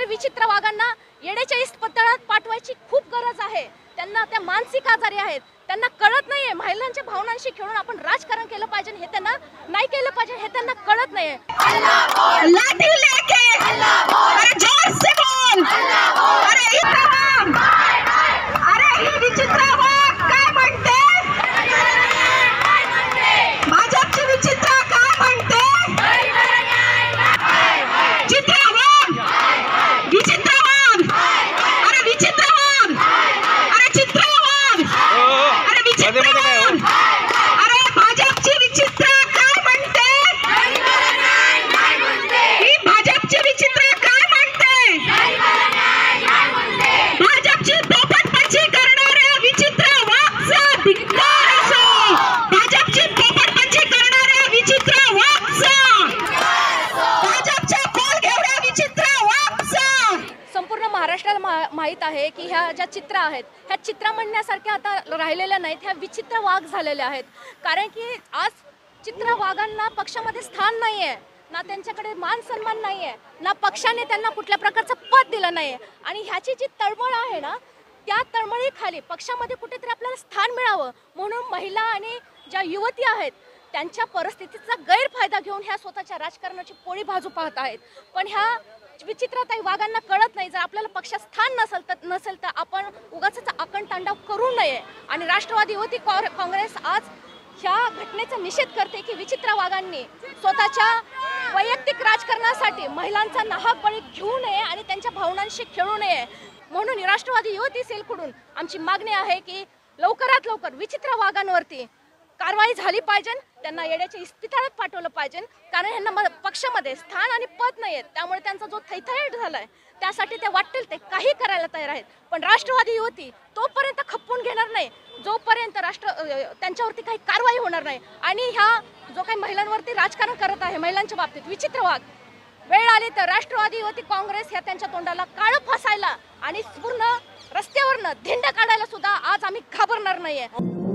तर विचित्र वाघांना येडेचाळीस पतळात पाठवायची खूप गरज आहे। त्यांना त्या मानसिक आजारी आहेत, त्यांना कळत नाहीये। महिलांच्या भावनांशी खेळून आपण राजकारण केलं पाहिजे, हे त्यांना नाही केलं पाहिजे, हे त्यांना कळत नाहीये। अल्लाह बोल, लाठी लेके अल्लाह बोल, अरे जोर से बोल अल्लाह बोल। अरे ही तमाम बाय बाय, अरे ही विचित्र वाघ काय म्हणते, काय म्हणते भाजपची विचित्र काय म्हणते, चित्रा वाघ विचित्र वाघ, अरे विचित्र वाघ, अरे चित्रा वाघ, अरे विचित्र वाघ, अरे भाजपची विचित्र काय म्हणते, ही भाजपची विचित्र काय म्हणते, भाजपची पोपटपंची करणाऱ्या विचित्र वाघचा धिक्कार असो, भाजपची पोपटपंची करणाऱ्या विचित्र वाघचा, भाजपच्या कोल घेवड्या विचित्र वाघचा। संपूर्ण महाराष्ट्राला माहित आहे की ह्या ज्या चित्रा आहेत ह्या चित्रा म्हणण्यासारख्या आता राहिलेल्या नाहीत, ह्या विचित्र वाघ झालेल्या आहेत। कारण की आज चित्रा वाघांना पक्षामध्ये स्थान नाही आहे, ना त्यांच्याकडे मान सन्मान नाही आहे, ना पक्षाने त्यांना कुठल्या प्रकारचं पद दिलं नाही आहे। आणि ह्याची जी तळमळ आहे ना, त्या तळमळीखाली पक्षामध्ये कुठेतरी आपल्याला स्थान मिळावं म्हणून महिला आणि ज्या युवती आहेत त्यांच्या परिस्थितीचा गैरफायदा घेऊन ह्या स्वतःच्या राजकारणाची पोळी भाजू पाहत आहेत। पण ह्या विचित्रताई वाघांना कळत नाही, जर आपल्याला पक्षात स्थान नसेल तर आपण उगाचच आकणतांडव करू नये। आणि राष्ट्रवादी युवती काँग्रेस आज ह्या घटनेचा निषेध करते की विचित्र वाघांनी स्वतःच्या वैयक्तिक राजकारणासाठी महिलांचा नाहक बळी घेऊ नये आणि त्यांच्या भावनांशी खेळू नये। म्हणून राष्ट्रवादी युवती सेलकडून आमची मागणी आहे की लवकरात लवकर विचित्र वाघांवरती कारवाई झाली पाहिजे, त्यांना येड्याच्या इस्पितळात पाठवलं पाहिजे। कारण यांना पक्षामध्ये स्थान आणि पद नाही आहेत, त्यामुळे त्यांचा जो थैथाट झालाय त्यासाठी ते वाटेल ते काही करायला तयार आहेत। पण राष्ट्रवादी युवती तोपर्यंत खपवून घेणार नाही जोपर्यंत त्यांच्यावरती काही कारवाई होणार नाही। आणि ह्या जो काही महिलांवरती राजकारण करत आहे महिलांच्या बाबतीत विचित्र वाघ, वेळ आली तर राष्ट्रवादी युवती काँग्रेस ह्या त्यांच्या तोंडाला काळं फासायला आणि पूर्ण रस्त्यावरनं धिंड काढायला सुद्धा आज आम्ही घाबरणार नाहीये।